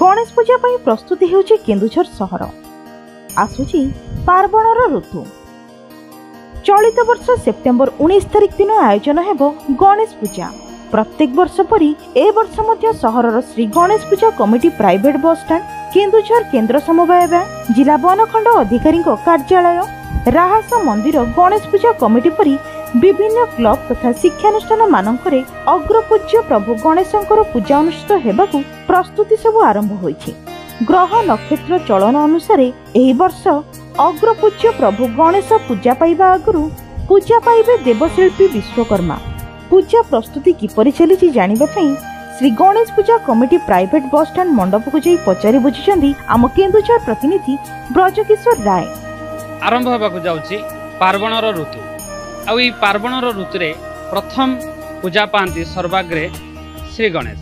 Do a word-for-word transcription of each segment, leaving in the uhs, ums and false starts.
गणेश पूजा पर प्रस्तुति होची केन्दुझर सहर। आसुची पार्वणर ऋतु। चलित वर्ष सेप्टेम्बर उन्नीस तारिख दिन आयोजन हेबो गणेश पूजा। प्रत्येक वर्ष परी ए वर्ष मध्य सहरर Shri Ganesh Puja committee private bus stand Keonjhar केन्द्र समवाय बैंक जिला वनखंड अधिकारी कार्यालय राहास मंदिर गणेश पूजा कमिटी परी विभिन्न क्लब तथा शिक्षानुष्ठान मानकरे अग्रपूज्य प्रभु गणेशंकर पूजा अनुष्ठित हेबाकू प्रस्तुति सबु आरंभ होईछि। ग्रह नक्षत्र चलन अनुसार एही वर्ष अग्रपूज्य प्रभु गणेश पूजा पाइबा आगुरु पूजा पाइबे देवशिल्पी विश्वकर्मा। पूजा प्रस्तुति किपरि चलिछि जानिबा पई Shri Ganesh Puja committee private bus stand मंडप को जाई पचारि बुझिछन्ती आम केन्दुझर प्रतिनिधि ब्रजकिशोर राय। आरंभ हेबाकू जाउछि पार्वणर ऋतु। आउ ये पार्वणर ऋतु रे प्रथम पूजा पाती सर्वाग्रे श्री गणेश।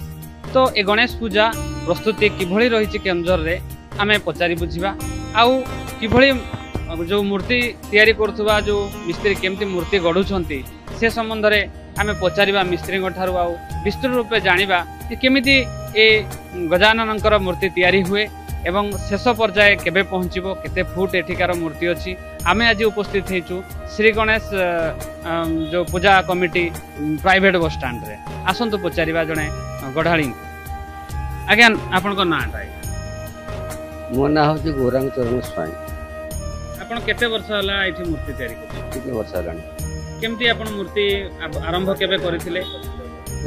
तो ये गणेश पूजा प्रस्तुति किभली रही केन्दुझर रे आमे पचारि बुझा आउ किभली जो मूर्ति तैयारी करथुवा जो मिस्त्री केमती मूर्ति गढ़ुछंती से संबंध में आमे पचारिबा मिस्त्री ठारू आउ विस्तृत रूपे जानिबा केमिति ए गजाननकर मूर्ति तैयारी हुए एवं शेष पर्याय केबे पहुँचब केते फुट एठिकार मूर्ति अच्छी। आमे आज उपस्थित होचु श्री गणेश जो Puja committee private bus stand रे। आसंतु पचारिबा जने गढ़ाली आज्ञा आपनको नाटा। मो ना होची गोरांग चरण स्वाई। आपण केते वर्ष होला एठी मूर्ति तयारी करथि? केते वर्ष होला? केमती आपण मूर्ति आरंभ केबे करथिले?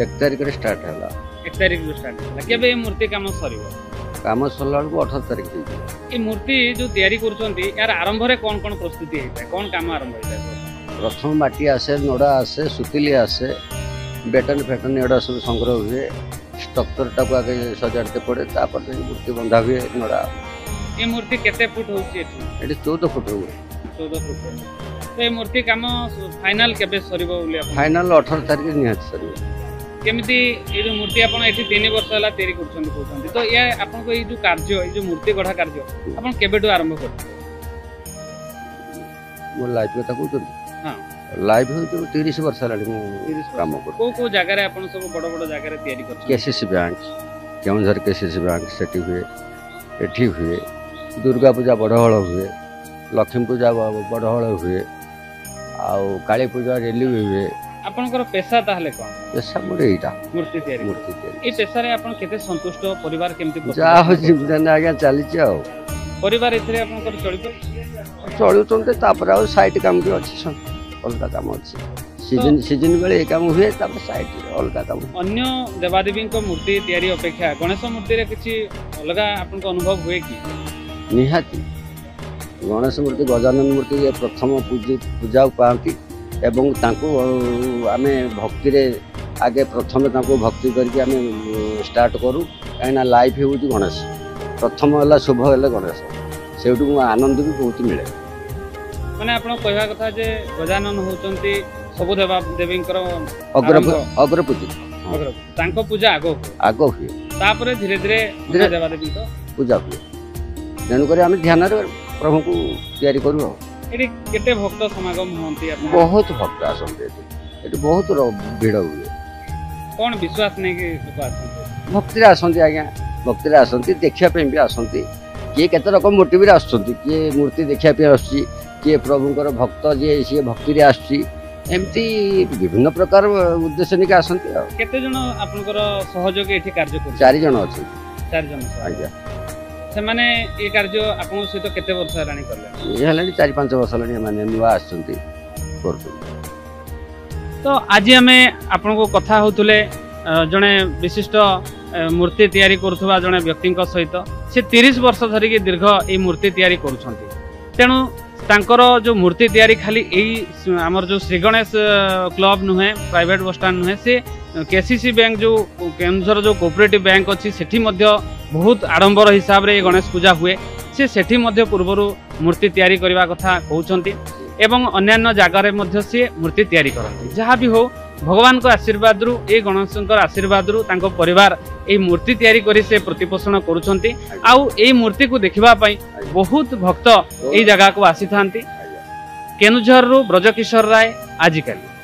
एक तारिख रे स्टार्ट होला। एक तारिख रे स्टार्ट होला। केबे मूर्ति काम सरीबो? काम सरला को अठारह तारीख ये मूर्ति जो तैयारी यार आरंभ रे कौन कौन प्रस्तुति है कौन काम आरंभ होता है? प्रथम माटी आसे नोड़ा आसे सुतिली आसे बेटन फेटन एड़ा सब संग्रह हुए स्ट्रक्चर टाक आगे सजाड़ते पड़े तापर मूर्ति बंधा हुए नोड़ा। ये मूर्ति केते फुट होची? एठी चौदह फुट हुए। चौदह फुट। तो ये मूर्ति काम फाइनल केबे सरीबो? फाइनल अठारह तारीख निहत सरीबो। केमिति ये जो मूर्ति आपन एठी तीन वर्ष होला तैयारी करछन कहउछन तो ये आपन को ये जो कार्य ये जो मूर्ति गढ़ा कार्य आपन केबेटो आरंभ करथि? मो लाइफ कथा कहउछन। हां लाइफ हो तो तीस वर्ष होला मो काम करथि। को को जगह रे आपन सब बड़ बड़ जगह रे तैयारी करछन? KCC bank Keonjhar KCC bank सेठी हुए एठी हुए दुर्गा पूजा बड़हळ हुए लक्ष्मी पूजा बड़हळ हुए आउ काली पूजा रेली हुए। आपनकर पेशा ताहले कोन? पेशा मोर एटा मूर्ति तयारी। मूर्ति तयारी ए पेशा रे आपन केते संतुष्ट परिवार केमती पसंद जा हो जिदान आगे चली जाओ परिवार इथरे आपनकर चलितो चलुचोंते तापर आ साइड काम के अछि सन अलगा काम अछि सीजन सीजन बेले ए काम हुए तापर साइड अलगा काम अन्य देवादेवी को मूर्ति तयारी अपेक्षा गणेश मूर्ति रे किछि अलगा आपनकर अनुभव हुए कि? निहाती गणेश मूर्ति गजानन मूर्ति ये प्रथम पूजा पूजा पाती एवं तांको आमे भक्ति रे आगे प्रथम तांको भक्ति करके आमे स्टार्ट करूँ कहीं लाइफ हूँ गणेश प्रथम है शुभ है गणेश से आनंद भी बहुत मिले। मैंने आप कहवा कथा जे गजानन होती सब देवा देवी अग्रपूजा पूजा आगो आग हुए तापर धीरे धीरे धीरे देवादेवी पूजा हुए तेणुक आम ध्यान प्रभु को तैयारी करूँ। केते भक्त समागम होती? बहुत भक्त आसते बहुत भिड़ हुए कौन विश्वास नहीं कि भक्ति आसती आज्ञा भक्ति आसती देखापी भी आसती किए केत रकम मोटिव आए मूर्ति देखापी आसुच्छी किए प्रभुंर भक्त जी सी भक्ति आसमती विभिन्न प्रकार उद्देश्य नहीं आसती। केते जन आपनकर सहयोगी एठी कार्य कर? चार जन अछि। चार जन आज्ञा से माने ये कार्य आपन सहित केते वर्ष रानी करले? ये हलानी चार पांच वर्ष हलानी माने नुवा आछंती करथु। तो आज हमें आपन को कथा होतले जने विशिष्ट मूर्ति तैयारी करथुवा जने व्यक्ति को सहित से तीस वर्ष धरि के दीर्घ ए मूर्ति तैयारी करछंती तेनु तांकर जो मूर्ति तैयारी खाली एई हमर जो श्री गणेश क्लब नुहे प्राइवेट बस स्टैंड नुहे से केसीसी बैंक जो केन्दुझर जो कोऑपरेटिव बैंक अच्छी सेठी मध्य बहुत आडंबर हिसाब रे गणेश पूजा हुए से सेठी मध्य पूर्वर मूर्ति तैयारी करबा कथा कहउछंती एवं अन्यान्य जगह मध्य से मूर्ति तैयारी करती जहाँ भी हो भगवान को आशीर्वाद रु ए गणेशंकर आशीर्वाद रु तांको परिवार ए मूर्ति तैयारी करी से प्रतिपोषण करूछंती आउ ए मूर्ति को देखिबा पई बहुत भक्त ए जगह को आसी थांती। केन्दुझर रु ब्रजकिशोर राय आजिकल।